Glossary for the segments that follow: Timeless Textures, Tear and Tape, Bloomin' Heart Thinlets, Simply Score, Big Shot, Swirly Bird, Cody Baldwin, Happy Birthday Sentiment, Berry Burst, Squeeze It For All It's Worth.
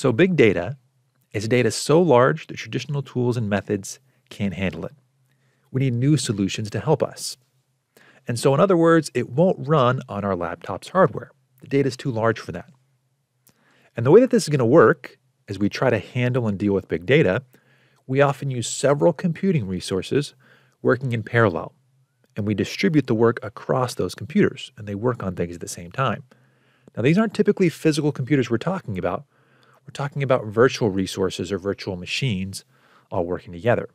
So big data is data so large that traditional tools and methods can't handle it. We need new solutions to help us. And so in other words, it won't run on our laptop's hardware. The data is too large for that. And the way that this is going to work, as we try to handle and deal with big data, we often use several computing resources working in parallel. And we distribute the work across those computers, and they work on things at the same time. Now, these aren't typically physical computers we're talking about. We're talking about virtual resources or virtual machines all working together.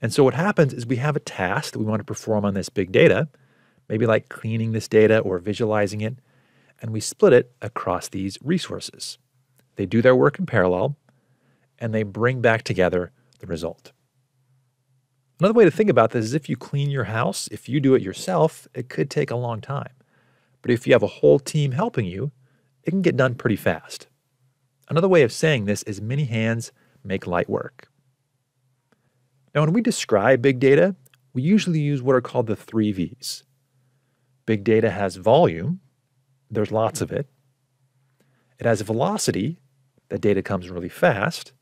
And so what happens is we have a task that we want to perform on this big data, maybe like cleaning this data or visualizing it, and we split it across these resources. They do their work in parallel, and they bring back together the result. Another way to think about this is if you clean your house, if you do it yourself, it could take a long time. But if you have a whole team helping you, it can get done pretty fast. Another way of saying this is many hands make light work. Now, when we describe big data, we usually use what are called the 3 V's. Big data has volume, there's lots of it. It has velocity, that data comes really fast.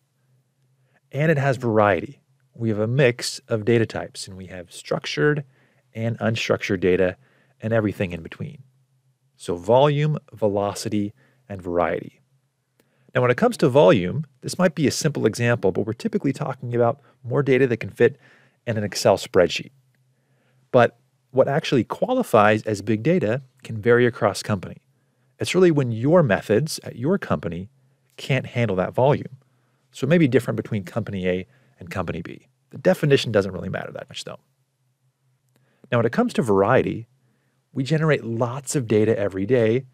And it has variety. We have a mix of data types, and we have structured and unstructured data and everything in between. So volume, velocity, and variety. Now, when it comes to volume, this might be a simple example, but we're typically talking about more data that can fit in an Excel spreadsheet. But what actually qualifies as big data can vary across company. It's really when your methods at your company can't handle that volume. So it may be different between company A and company B. The definition doesn't really matter that much though. Now, when it comes to variety, we generate lots of data every day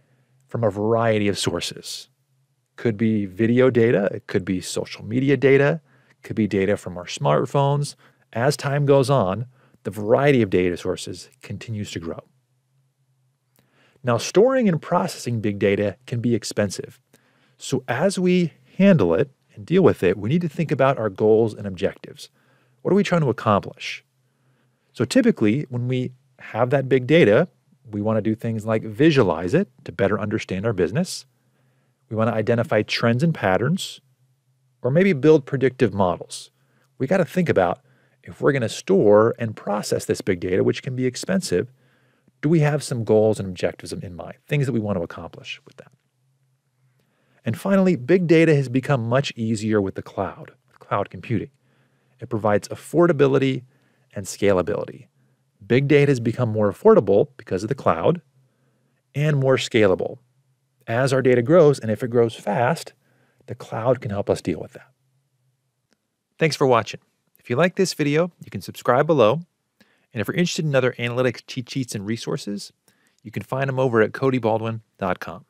from a variety of sources. Could be video data, it could be social media data, it could be data from our smartphones. As time goes on, the variety of data sources continues to grow. Now, storing and processing big data can be expensive. So as we handle it and deal with it, we need to think about our goals and objectives. What are we trying to accomplish? So typically, when we have that big data, we want to do things like visualize it to better understand our business. We want to identify trends and patterns, or maybe build predictive models. We got to think about, if we're going to store and process this big data, which can be expensive, do we have some goals and objectives in mind, things that we want to accomplish with that? And finally, big data has become much easier with the cloud, computing. It provides affordability and scalability. Big data has become more affordable because of the cloud and more scalable. As our data grows, and if it grows fast, the cloud can help us deal with that. Thanks for watching. If you like this video, you can subscribe below. And if you're interested in other analytics cheat sheets and resources, you can find them over at codybaldwin.com.